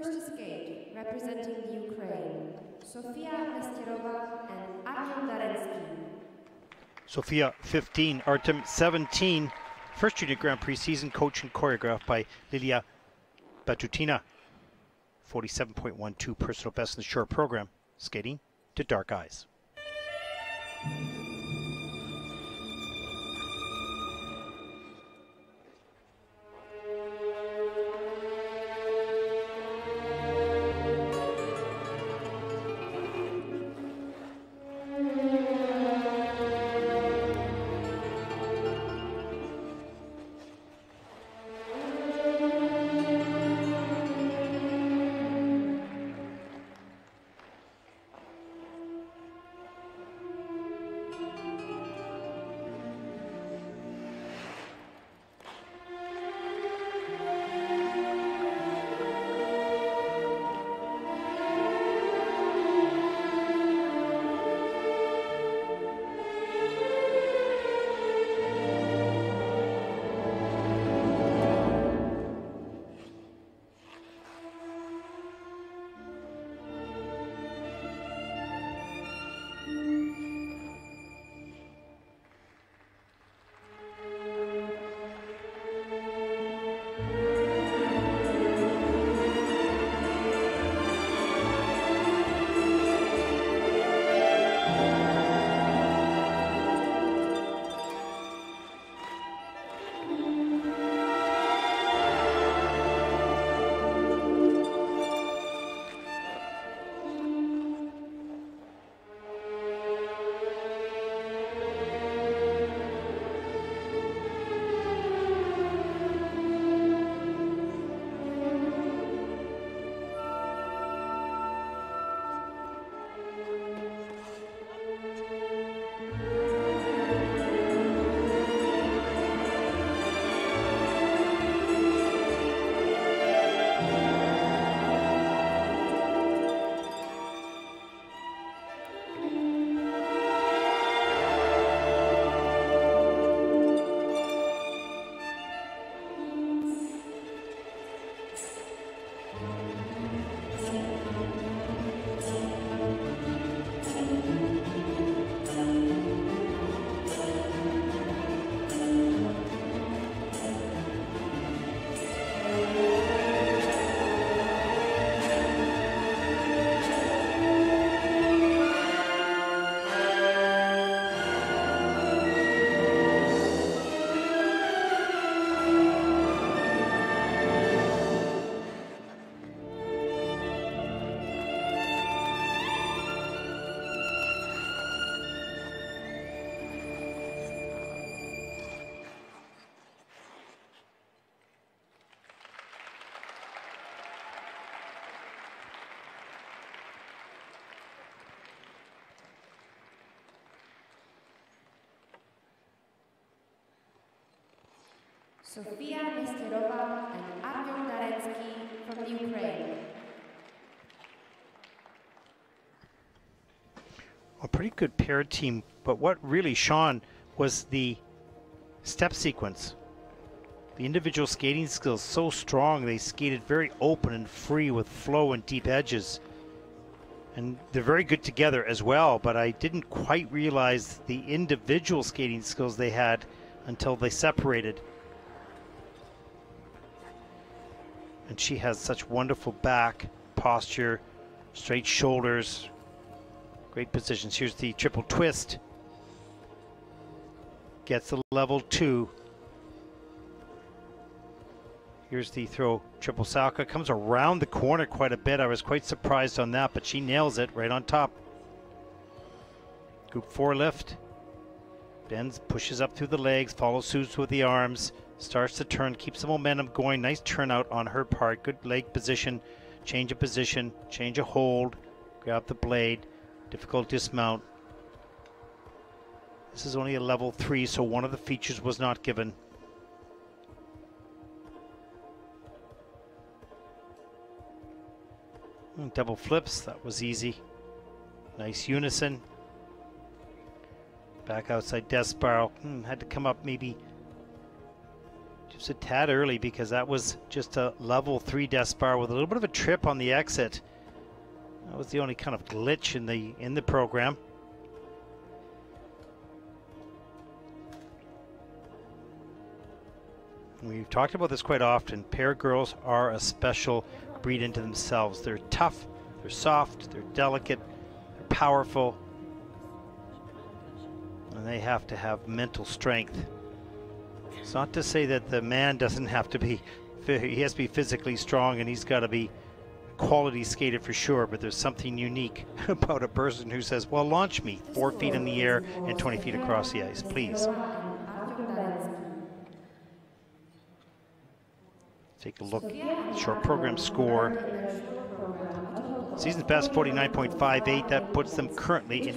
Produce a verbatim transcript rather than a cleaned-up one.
First skate, representing Ukraine, Sofiia Nesterova and Artem Darenskyi. Sofiia fifteen, Artem seventeen. First Junior Grand Prix season, coached and choreographed by Lilia Batutina. forty-seven point one two personal best in the short program, skating to Dark Eyes. Sofiia Nesterova and Artem Darenskyi from Ukraine. A pretty good pair team, but what really shone was the step sequence. The individual skating skills so strong, they skated very open and free with flow and deep edges. And they're very good together as well, but I didn't quite realize the individual skating skills they had until they separated. And she has such wonderful back posture, straight shoulders, great positions. Here's the triple twist. Gets the level two. Here's the throw, triple Salka. Comes around the corner quite a bit. I was quite surprised on that, but she nails it right on top. Group four lift. Bends, pushes up through the legs, follows suits with the arms. Starts the turn, keeps the momentum going. Nice turnout on her part. Good leg position, change of position, change of hold, grab the blade, difficult dismount. This is only a level three, so one of the features was not given. And double flips, that was easy. Nice unison. Back outside death spiral. Hmm, had to come up maybe chips a tad early because that was just a level three death bar with a little bit of a trip on the exit. That was the only kind of glitch in the in the program. We've talked about this quite often. Pair girls are a special breed into themselves. They're tough, they're soft, they're delicate, they're powerful, and they have to have mental strength. It's not to say that the man doesn't have to be, he has to be physically strong and he's got to be quality skated for sure, but there's something unique about a person who says, well, launch me four feet in the air and twenty feet across the ice, please. Take a look, short program score. Season's best forty-nine point five eight, that puts them currently into